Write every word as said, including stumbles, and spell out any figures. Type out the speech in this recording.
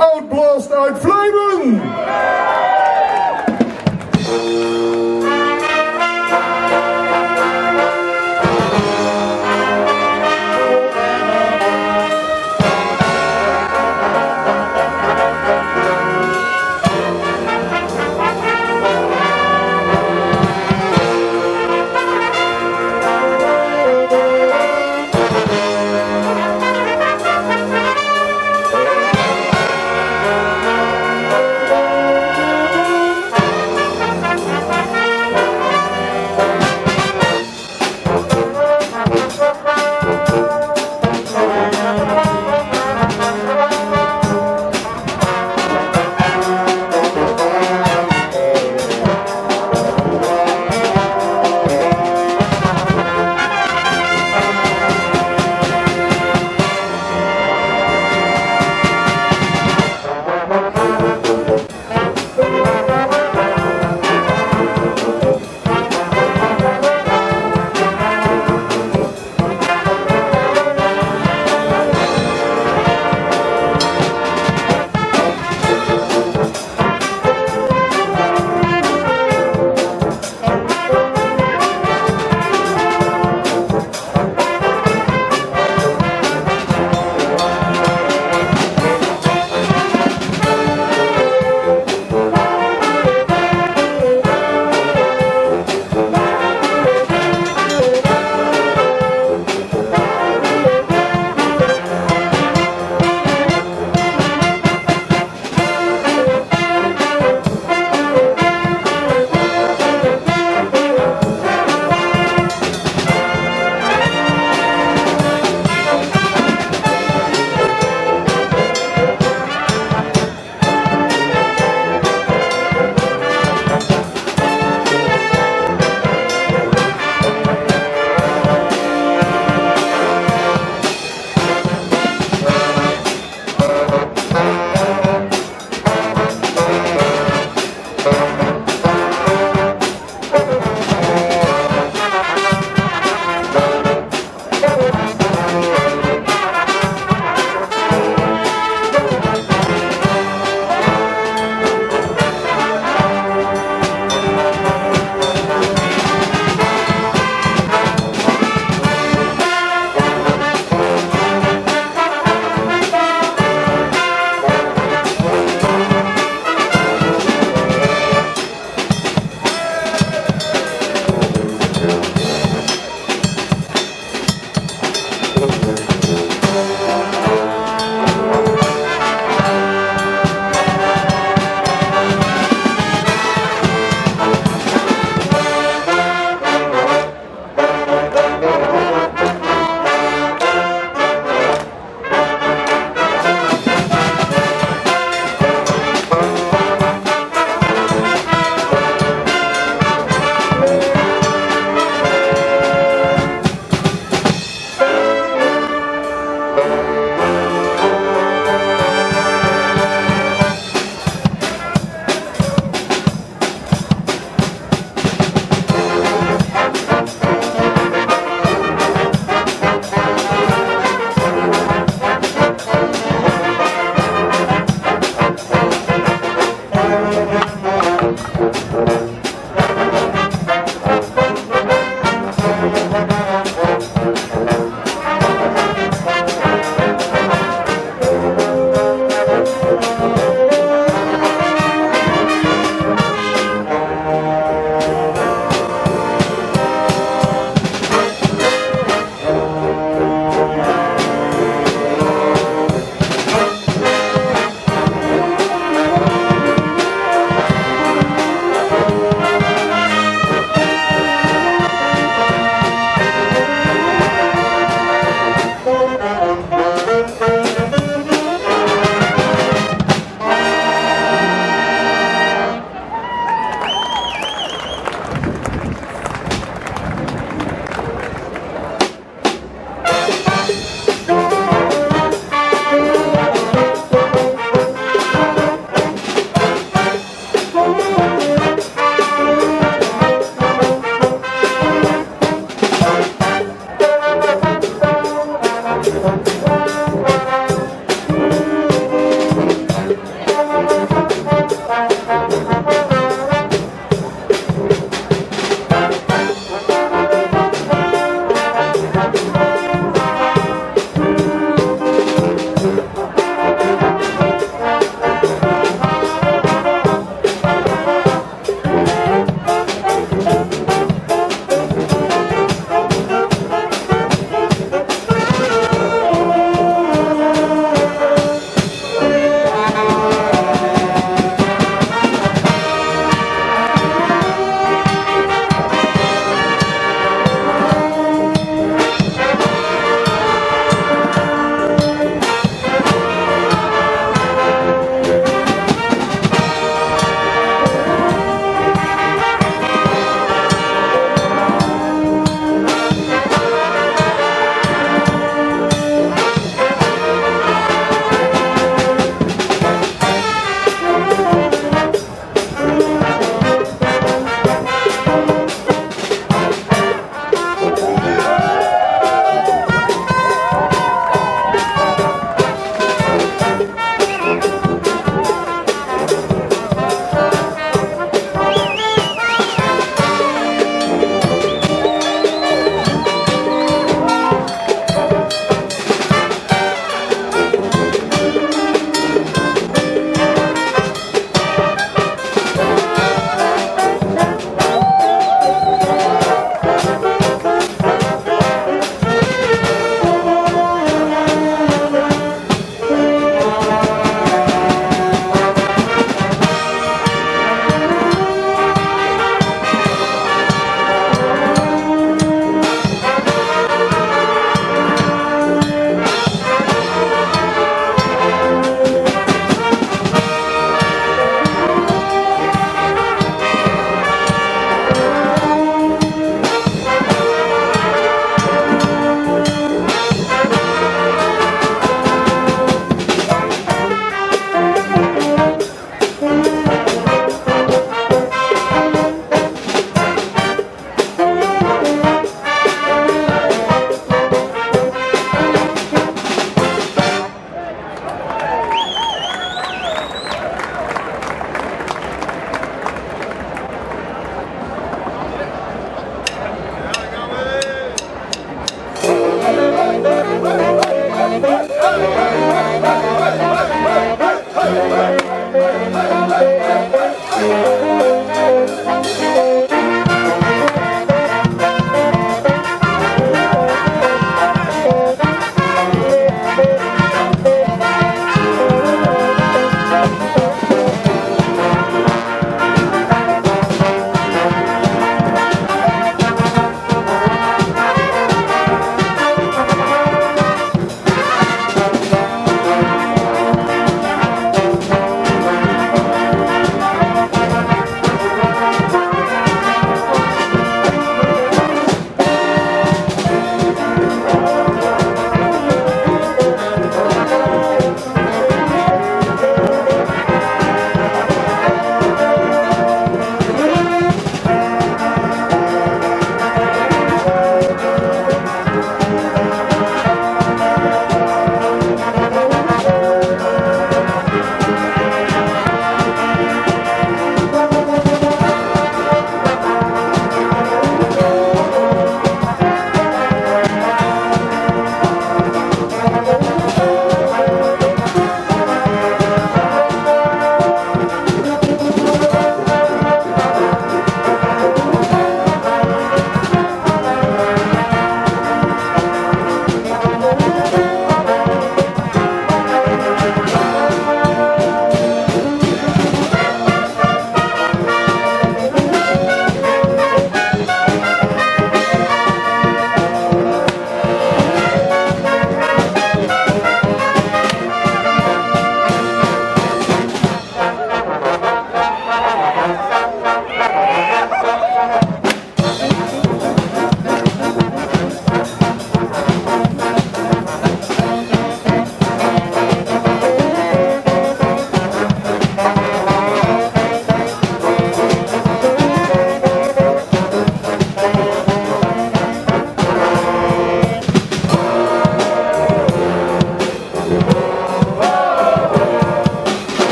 Outblast uit Vlijmen!